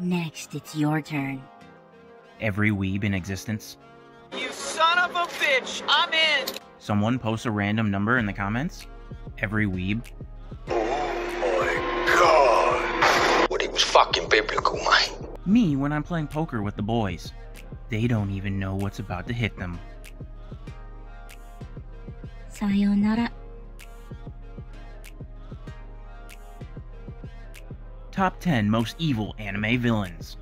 Next, it's your turn. Every weeb in existence. You son of a bitch! I'm in! Someone post a random number in the comments. Every weeb. Oh my god! What he was fucking biblical, man. Me when I'm playing poker with the boys. They don't even know what's about to hit them. Sayonara. Top 10 most evil anime villains.